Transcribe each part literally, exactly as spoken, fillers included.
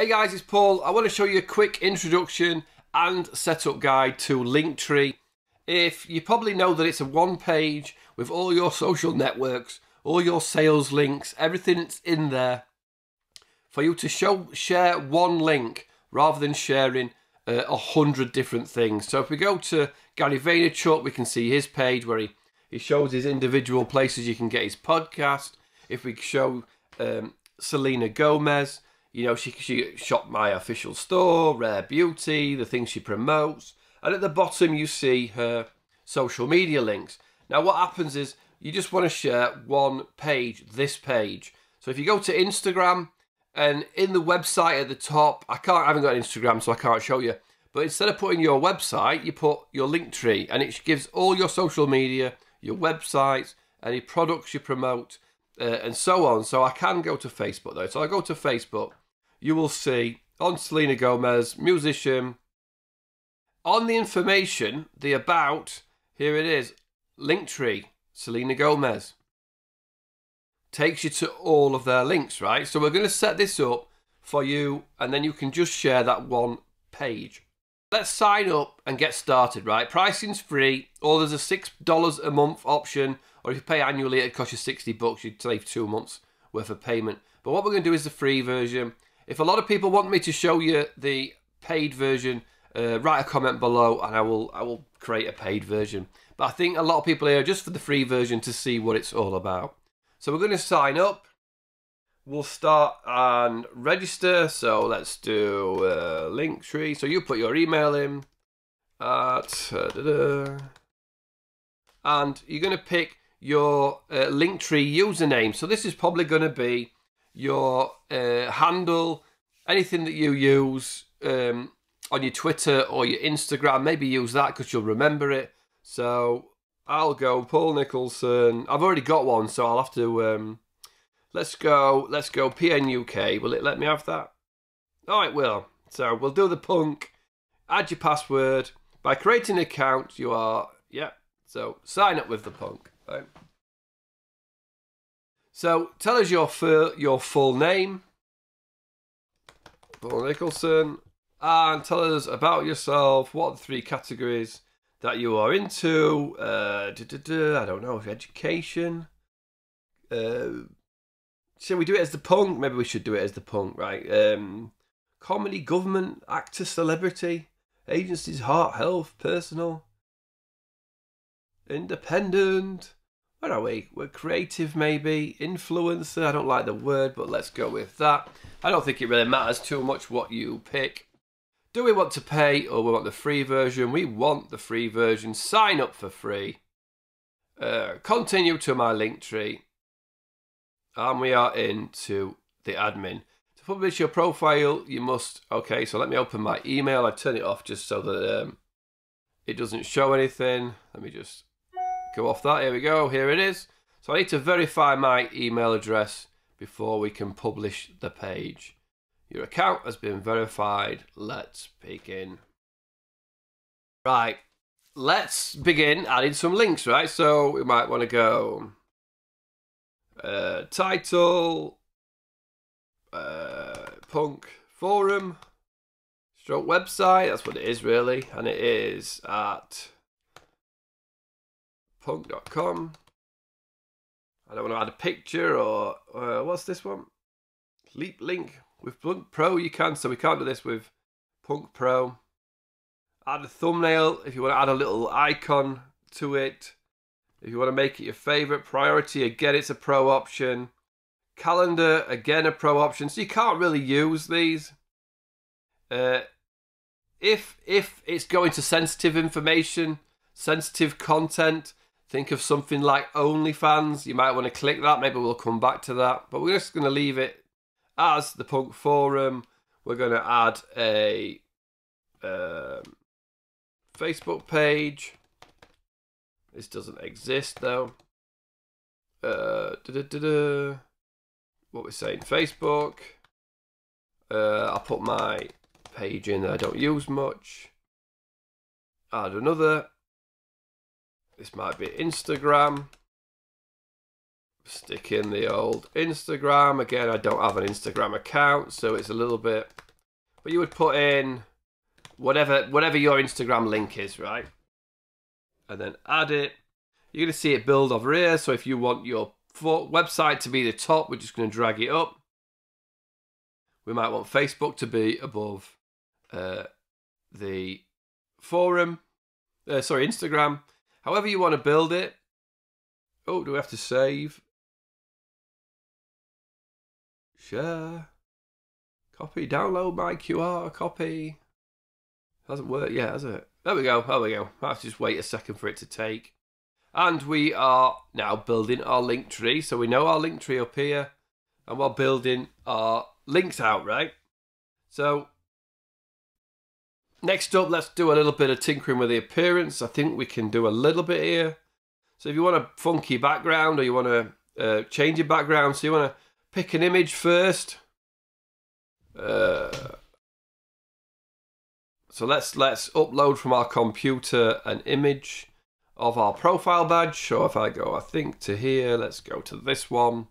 Hey guys, it's Paul. I want to show you a quick introduction and setup guide to Linktree. If you probably know that it's a one page with all your social networks, all your sales links, everything that's in there for you to show, share one link rather than sharing uh, a hundred different things. So if we go to Gary Vaynerchuk, we can see his page where he, he shows his individual places you can get his podcast. If we show um, Selena Gomez, you know, she, she shop my official store, Rare Beauty, the things she promotes. And at the bottom, you see her social media links. Now, what happens is you just want to share one page, this page. So if you go to Instagram and in the website at the top, I can't, I haven't got an Instagram, so I can't show you. But instead of putting your website, you put your Linktree, and it gives all your social media, your websites, any products you promote, uh, and so on. So I can go to Facebook, though. So I go to Facebook. You will see on Selena Gomez, musician. On the information, the about, here it is, Linktree, Selena Gomez. Takes you to all of their links, right? So we're going to set this up for you, and then you can just share that one page. Let's sign up and get started, right? Pricing's free, or there's a six dollars a month option, or if you pay annually, it costs you sixty bucks. You'd save two months worth of payment. But what we're going to do is the free version. If a lot of people want me to show you the paid version, uh, write a comment below and I will I will create a paid version. But I think a lot of people here are just for the free version to see what it's all about. So we're going to sign up. We'll start and register. So let's do uh, Linktree. So you put your email in. At, uh, da -da. And you're going to pick your uh, Linktree username. So this is probably going to be your uh, handle, anything that you use um, on your Twitter or your Instagram. Maybe use that because you'll remember it. So I'll go Paul Nicholson. I've already got one, so I'll have to. Um, let's go. Let's go P N U K. Will it let me have that? Oh, it will. So we'll do the punk. Add your password by creating an account. You are yeah. So sign up with the punk. Right? So tell us your full, your full name, Paul Nicholson, and tell us about yourself, what are the three categories that you are into, uh, da, da, da, I don't know, education. Uh, should we do it as the punk? Maybe we should do it as the punk, right? Um, comedy, government, actor, celebrity, agencies, heart, health, personal, independent. Where are we? We're creative, maybe. Influencer. I don't like the word, but let's go with that. I don't think it really matters too much what you pick. Do we want to pay or we want the free version? We want the free version. Sign up for free. Uh, continue to my Linktree. And we are into the admin. To publish your profile, you must... Okay, so let me open my email. I turn it off just so that um, it doesn't show anything. Let me just... go off that. Here we go. Here it is. So I need to verify my email address before we can publish the page. Your account has been verified. Let's begin. Right. Let's begin adding some links, right? So we might want to go uh, title, uh, punk forum, stroke website. That's what it is really. And it is at punk dot com. I don't want to add a picture or uh, what's this one? Leap link with Punk Pro. You can, so we can't do this with Punk Pro. Add a thumbnail if you want to add a little icon to it. If you want to make it your favorite priority, again, it's a pro option. Calendar, again, a pro option. So you can't really use these. Uh, if if it's going to sensitive information, sensitive content. Think of something like OnlyFans. You might want to click that. Maybe we'll come back to that. But we're just going to leave it as the punk forum. We're going to add a um, Facebook page. This doesn't exist though. Uh, da -da -da -da. What we're saying, Facebook. Uh, I'll put my page in that I don't use much. Add another. This might be Instagram. Stick in the old Instagram. Again, I don't have an Instagram account, so it's a little bit But you would put in whatever whatever your Instagram link is, right? And then add it. You're going to see it build over here. So if you want your website to be the top, we're just going to drag it up. We might want Facebook to be above uh, the forum. Uh, sorry, Instagram. However you want to build it. Oh, do we have to save? Share. Copy. Download my Q R. Copy. Hasn't worked yet, has it? There we go. There we go. I have to just wait a second for it to take. And we are now building our link tree. So we know our link tree up here. And we're building our links out, right? So next up, let's do a little bit of tinkering with the appearance. I think we can do a little bit here. So if you want a funky background, or you want to uh, change your background, so you want to pick an image first. Uh, so let's let's upload from our computer an image of our profile badge. So if I go, I think, to here, let's go to this one.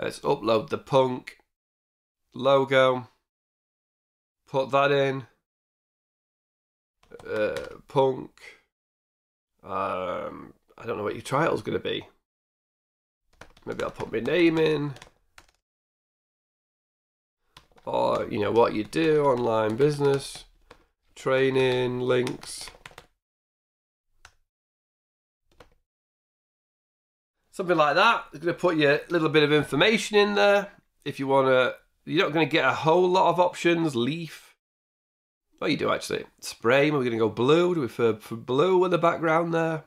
Let's upload the punk logo. Put that in. Uh, punk. Um, I don't know what your title's going to be. Maybe I'll put my name in. Or, you know, what you do, online business, training, links. Something like that. It's going to put you a little bit of information in there. If you want to, you're not going to get a whole lot of options. Leaf. Oh, you do actually. Spray. We're going to go blue. Do we prefer for blue in the background there?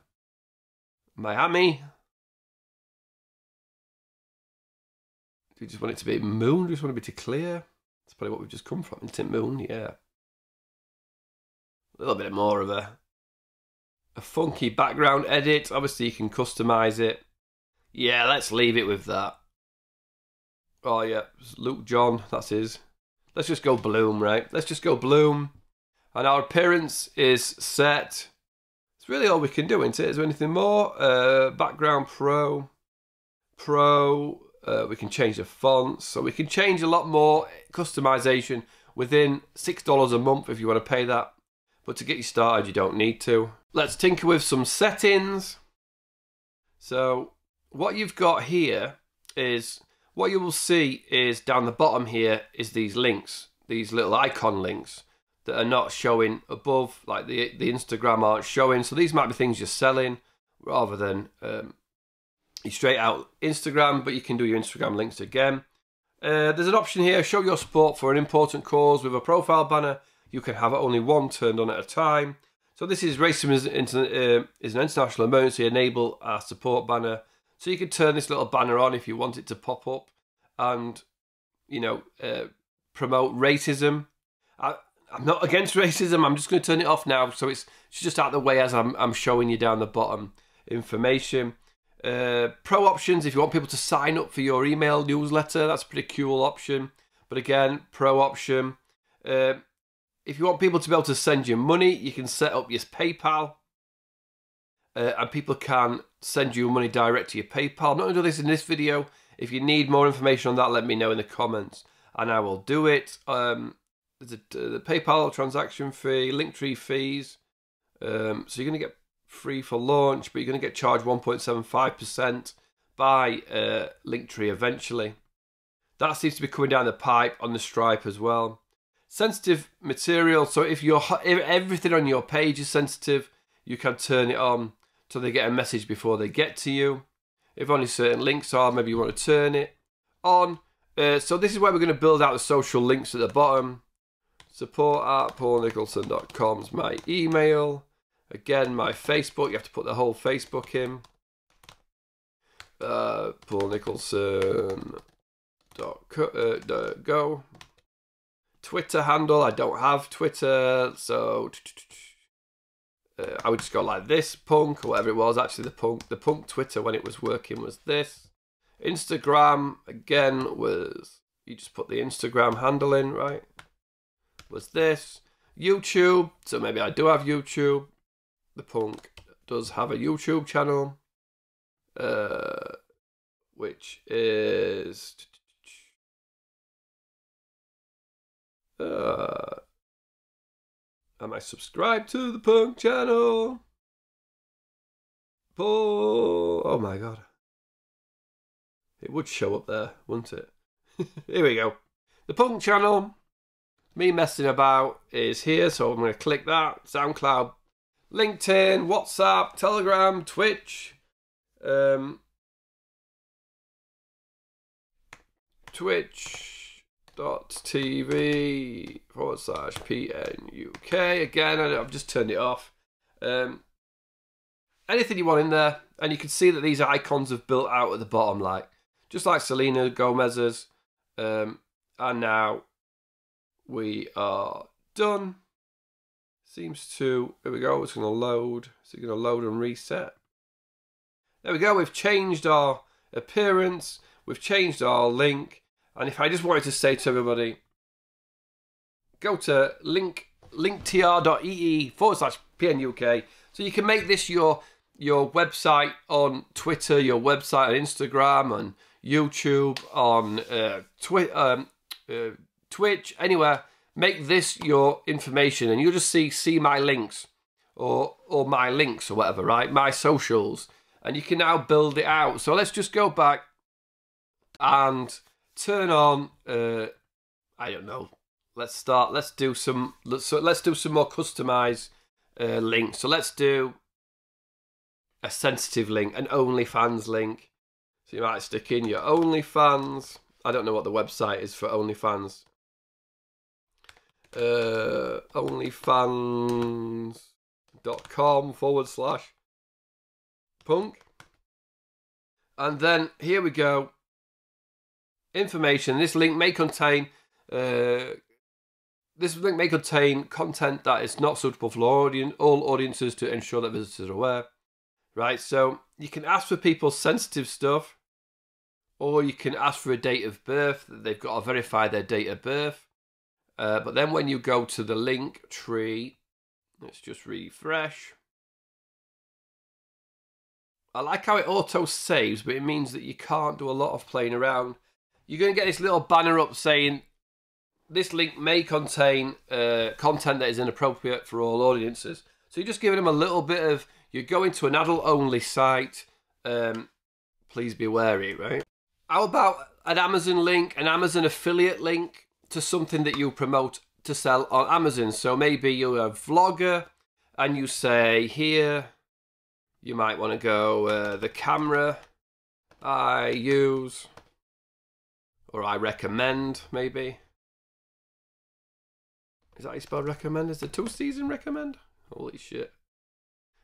Miami. Do we just want it to be moon? Do we just want it to be to clear? That's probably what we've just come from. Tint moon, yeah. A little bit more of a, a funky background edit. Obviously, you can customize it. Yeah, let's leave it with that. Oh, yeah, Luke John, that's his. Let's just go Bloom, right? Let's just go Bloom. And our appearance is set. It's really all we can do, isn't it? Is there anything more? Uh, background Pro. Pro. Uh, we can change the fonts. So we can change a lot more customization within six dollars a month if you want to pay that. But to get you started, you don't need to. Let's tinker with some settings. So what you've got here is, what you will see is down the bottom here is these links, these little icon links that are not showing above, like the, the Instagram aren't showing. So these might be things you're selling rather than um, you straight out Instagram, but you can do your Instagram links again. Uh, there's an option here, show your support for an important cause with a profile banner. You can have only one turned on at a time. So this is racism is, uh, is an international emergency, enable our support banner. So you could turn this little banner on if you want it to pop up and, you know, uh, promote racism. I, I'm not against racism. I'm just going to turn it off now. So it's, it's just out of the way as I'm, I'm showing you down the bottom information. Uh, pro options, if you want people to sign up for your email newsletter, that's a pretty cool option. But again, pro option. Uh, if you want people to be able to send you money, you can set up your PayPal. Uh, and people can send you money direct to your PayPal. I'm not going to do this in this video. If you need more information on that, let me know in the comments, and I will do it. Um, there's a, the PayPal transaction fee, Linktree fees. Um, so you're going to get free for launch, but you're going to get charged one point seven five percent by uh, Linktree eventually. That seems to be coming down the pipe on the Stripe as well. Sensitive material. So if you're if everything on your page is sensitive, you can turn it on so they get a message before they get to you. If only certain links are, maybe you want to turn it on. Uh, so this is where we're going to build out the social links at the bottom. Support at paul nicholson dot com is my email. Again, my Facebook. You have to put the whole Facebook in. Uh, paul nicholson dot co dot go. Twitter handle. I don't have Twitter, so Uh, I would just go like this, punk, or whatever it was. Actually, the punk, the punk Twitter when it was working was this. Instagram, again, was, you just put the Instagram handle in, right? Was this. YouTube, so maybe I do have YouTube. The punk does have a YouTube channel, uh, which is Uh, am I subscribed to the punk channel? Paul, oh my god. It would show up there, wouldn't it? Here we go. The punk channel. Me messing about is here, so I'm going to click that. SoundCloud, LinkedIn, WhatsApp, Telegram, Twitch. Um, Twitch dot T V forward slash P N U K. Again, I've just turned it off. Um, anything you want in there. And you can see that these icons have built out at the bottom, like just like Selena Gomez's. Um, and now... we are done. Seems to, here we go, it's going to load. Is it going to load and reset? There we go, we've changed our appearance, we've changed our link, and if I just wanted to say to everybody, go to link, linktr.ee forward slash PNUK, so you can make this your, your website on Twitter, your website on Instagram, on YouTube, on uh, Twitter, um, uh, Twitch, anywhere. Make this your information and you'll just see see my links or or my links or whatever, right? My socials. And you can now build it out. So let's just go back and turn on uh I don't know. Let's start let's do some let's so let's do some more customized uh links. So let's do a sensitive link, an OnlyFans link. So you might stick in your OnlyFans. I don't know what the website is for OnlyFans. Uh, OnlyFans dot com forward slash punk. And then here we go. Information. This link may contain uh, this link may contain content that is not suitable for all, audience, all audiences to ensure that visitors are aware. Right, so you can ask for people's sensitive stuff. Or you can ask for a date of birth. They've got to verify their date of birth. Uh, but then when you go to the Linktree, let's just refresh. I like how it auto-saves, but it means that you can't do a lot of playing around. You're going to get this little banner up saying, this link may contain uh, content that is inappropriate for all audiences. So you're just giving them a little bit of, you're going to an adult-only site. Um, please be wary, right? How about an Amazon link, an Amazon affiliate link to something that you promote to sell on Amazon? So maybe you're a vlogger and you say here, you might want to go uh, the camera I use or I recommend maybe. Is that how you spell recommend? Is it two C's in recommend? Holy shit.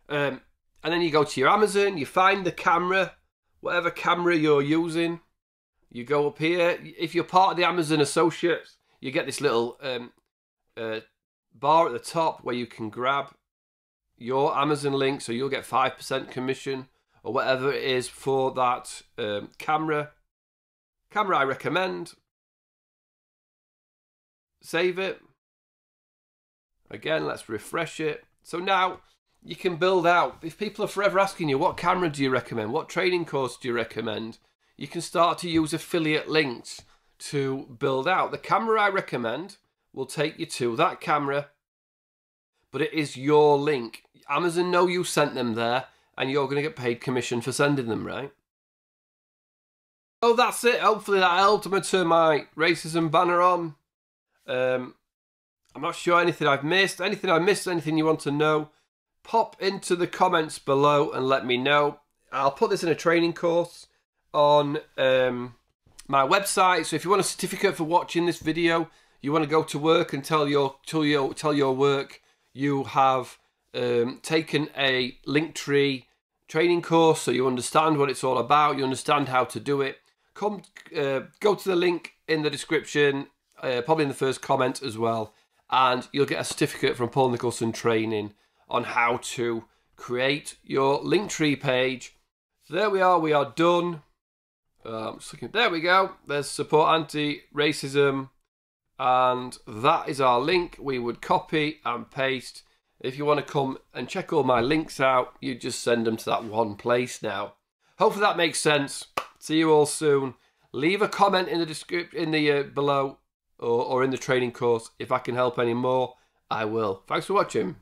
Um, and then you go to your Amazon, you find the camera, whatever camera you're using. You go up here. If you're part of the Amazon Associates, you get this little um, uh, bar at the top where you can grab your Amazon link. So you'll get five percent commission or whatever it is for that um, camera. Camera I recommend. Save it. Again, let's refresh it. So now you can build out. If people are forever asking you, what camera do you recommend? What training course do you recommend? You can start to use affiliate links to build out. The camera I recommend will take you to that camera, but it is your link. Amazon know you sent them there, and you're going to get paid commission for sending them, right? Oh, that's it. Hopefully that helped. I'm going to turn my racism banner on. Um, I'm not sure anything I've missed. Anything I missed, anything you want to know, pop into the comments below and let me know. I'll put this in a training course on um, my website. So if you want a certificate for watching this video, you want to go to work and tell your tell your tell your work you have um, taken a Linktree training course, so you understand what it's all about, you understand how to do it. Come, uh, go to the link in the description, uh, probably in the first comment as well, and you'll get a certificate from Paul Nicholson Training on how to create your Linktree page. So there we are. We are done. Um, just looking, there we go. There's support anti-racism, and that is our link. We would copy and paste. If you want to come and check all my links out, you just send them to that one place now. Hopefully that makes sense. See you all soon. Leave a comment in the description in the uh, below or, or in the training course. If I can help any more, I will. Thanks for watching.